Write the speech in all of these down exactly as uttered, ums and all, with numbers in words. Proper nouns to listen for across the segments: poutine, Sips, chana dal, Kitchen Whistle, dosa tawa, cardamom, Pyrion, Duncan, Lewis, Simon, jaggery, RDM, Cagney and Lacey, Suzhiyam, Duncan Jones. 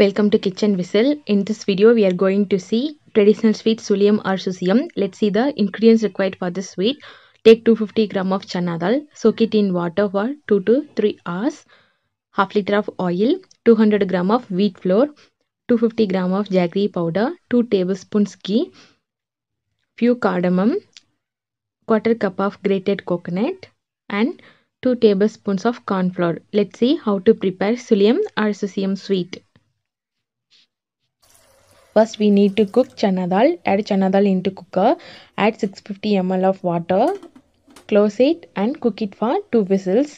Welcome to Kitchen Whistle. In this video, we are going to see traditional sweet Suzhiyam or Suzhiyam. Let's see the ingredients required for this sweet. Take two hundred fifty grams of chana dal, soak it in water for two to three hours, half liter of oil, two hundred grams of wheat flour, two hundred fifty grams of jaggery powder, two tablespoons ghee, few cardamom, quarter cup of grated coconut and two tablespoons of corn flour. Let's see how to prepare Suzhiyam or Suzhiyam sweet. First, we need to cook chana dal. Add chana dal into cooker. Add six hundred fifty milliliters of water. Close it and cook it for two whistles.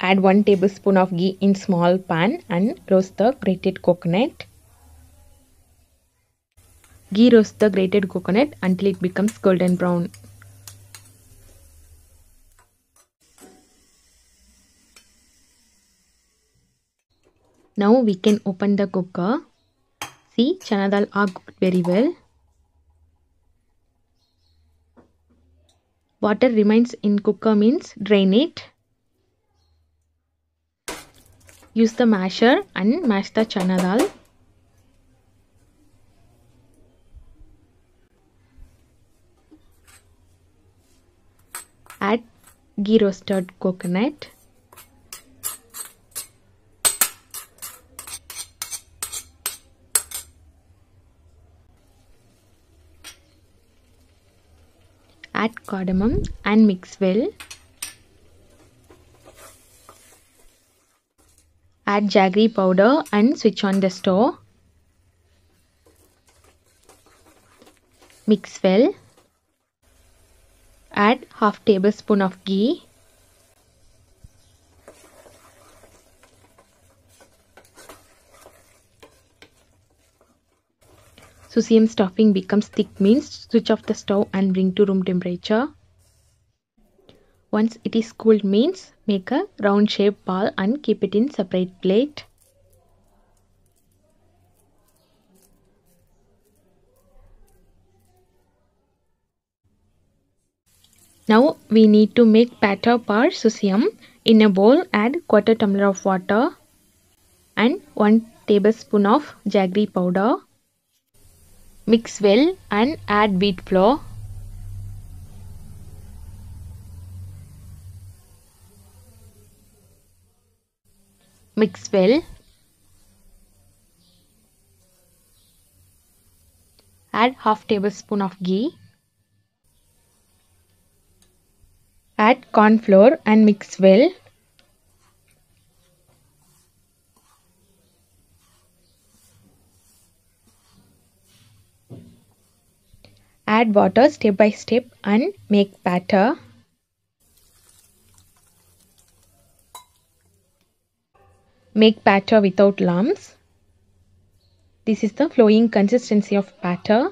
Add one tablespoon of ghee in small pan and roast the grated coconut. Ghee roast the grated coconut until it becomes golden brown. Now we can open the cooker. See, chana dal are cooked very well. Water remains in cooker means drain it. Use the masher and mash the chana dal. Add ghee roasted coconut. Add cardamom and mix well. Add jaggery powder and switch on the stove. Mix well. Add half tablespoon of ghee. Suzhiyam stuffing becomes thick means switch off the stove and bring to room temperature. Once it is cooled means make a round shaped ball and keep it in separate plate. Now we need to make batter for Suzhiyam. In a bowl, add quarter tumbler of water and one tablespoon of jaggery powder. Mix well and add wheat flour. Mix well. Add half tablespoon of ghee. Add corn flour and mix well. Add water step by step and make batter. Make batter without lumps. This is the flowing consistency of batter.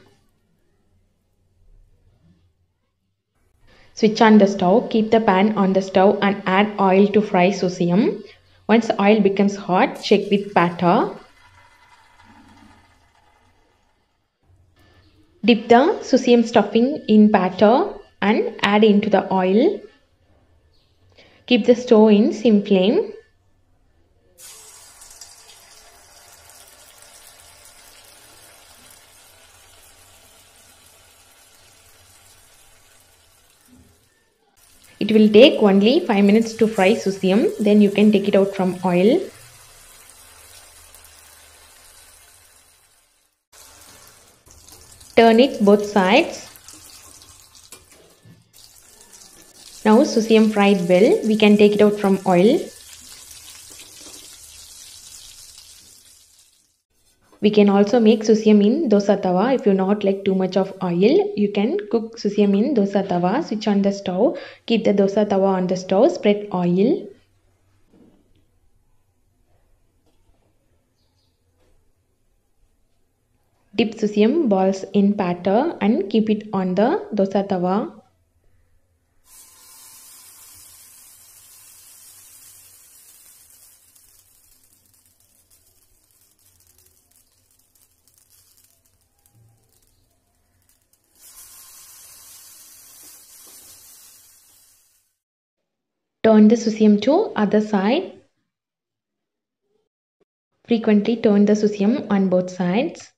Switch on the stove, keep the pan on the stove and add oil to fry Suzhiyam. Once the oil becomes hot, shake with batter. Dip the Suzhiyam stuffing in batter and add into the oil. Keep the stove in sim flame. It will take only five minutes to fry Suzhiyam, then you can take it out from oil. Turn it both sides. Now Suzhiyam fried well, we can take it out from oil. We can also make Suzhiyam in dosa tawa. If you not like too much of oil, you can cook Suzhiyam in dosa tawa. Switch on the stove. Keep the dosa tawa on the stove. Spread oil. Dip Suzhiyam balls in batter and keep it on the dosa tawa. Turn the suzhiyam to other side. Frequently turn the suzhiyam on both sides.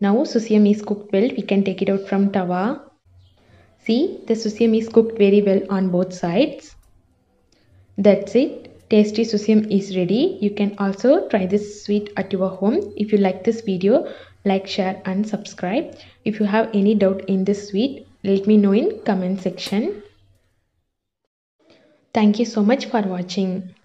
Now suzhiyam is cooked well. We can take it out from tawa. See, the suzhiyam is cooked very well on both sides. That's it. Tasty suzhiyam is ready. You can also try this sweet at your home. If you like this video, like, share and subscribe. If you have any doubt in this sweet, let me know in comment section. Thank you so much for watching.